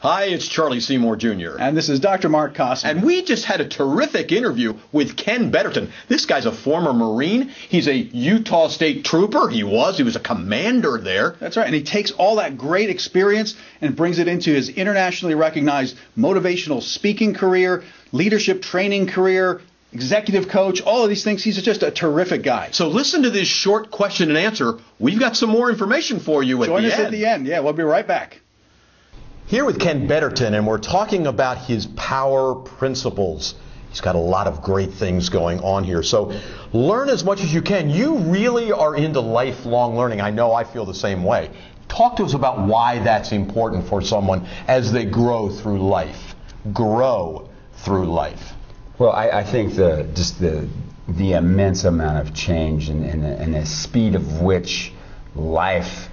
Hi, it's Charlie Seymour Jr. And this is Dr. Marc Kossmann. And we just had a terrific interview with Ken Betterton. This guy's a former Marine. He's a Utah State Trooper. He was a commander there. That's right. And he takes all that great experience and brings it into his internationally recognized motivational speaking career, leadership training career, executive coach, all of these things. He's just a terrific guy. So listen to this short question and answer. We've got some more information for you at the end. Join us at the end. Yeah, we'll be right back. Here with Ken Betterton, and we're talking about his power principles. He's got a lot of great things going on here, so learn as much as you can. You really are into lifelong learning. I know I feel the same way. Talk to us about why that's important for someone as they grow through life. Well, I think the immense amount of change and the speed of which life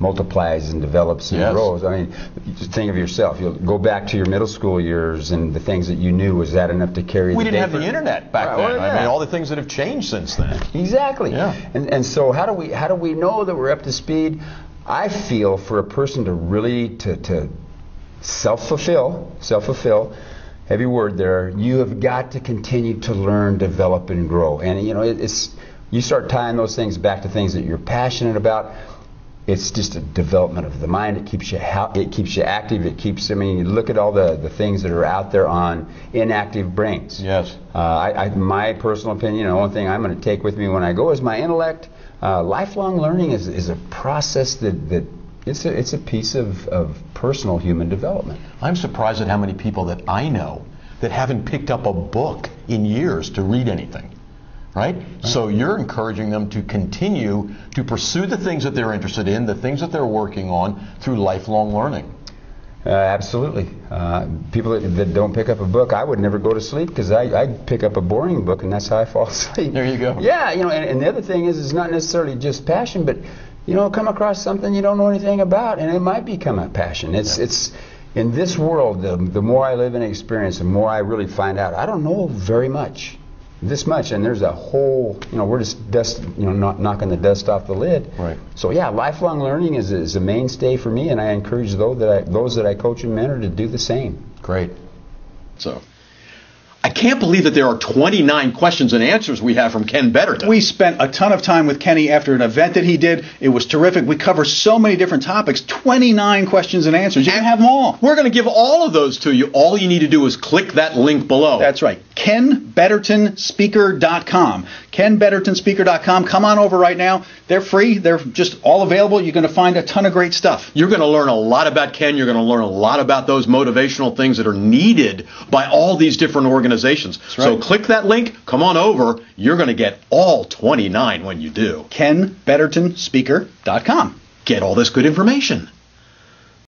multiplies and develops and grows. I mean, just think of yourself. You'll go back to your middle school years and the things that you knew. Was that enough to carry the day? We didn't have the internet back then. I mean, all the things that have changed since then. Exactly. Yeah. And so how do we know that we're up to speed? I feel for a person to really to self-fulfill, heavy word there, you have got to continue to learn, develop, and grow. And you know, it's you start tying those things back to things that you're passionate about. It's just a development of the mind. It keeps you active. It keeps, I mean, you look at all the things that are out there on inactive brains. Yes. My personal opinion, the only thing I'm going to take with me when I go is my intellect. Lifelong learning is a process that it's a piece of personal human development. I'm surprised at how many people that I know that haven't picked up a book in years to read anything. Right? So you're encouraging them to continue to pursue the things that they're interested in, the things that they're working on through lifelong learning. Absolutely. People that don't pick up a book, I would never go to sleep because I pick up a boring book and that's how I fall asleep. There you go. Yeah, you know, and the other thing is it's not necessarily just passion, but you know, come across something you don't know anything about and it might become a passion. It's in this world, the more I live and experience, the more I really find out I don't know very much. And there's a whole, you know, we're just knocking the dust off the lid. Right. So yeah, lifelong learning is a mainstay for me, and I encourage those that I coach and mentor to do the same. Great. So I can't believe that there are 29 questions and answers we have from Ken Betterton. We spent a ton of time with Kenny after an event that he did. It was terrific. We cover so many different topics. 29 questions and answers. You can have them all. We're going to give all of those to you. All you need to do is click that link below. That's right. KenBettertonSpeaker.com. KenBettertonSpeaker.com. Come on over right now. They're free. They're just all available. You're going to find a ton of great stuff. You're going to learn a lot about Ken. You're going to learn a lot about those motivational things that are needed by all these different organizations. Right. So click that link, come on over, you're going to get all 29 when you do. KenBettertonSpeaker.com. Get all this good information.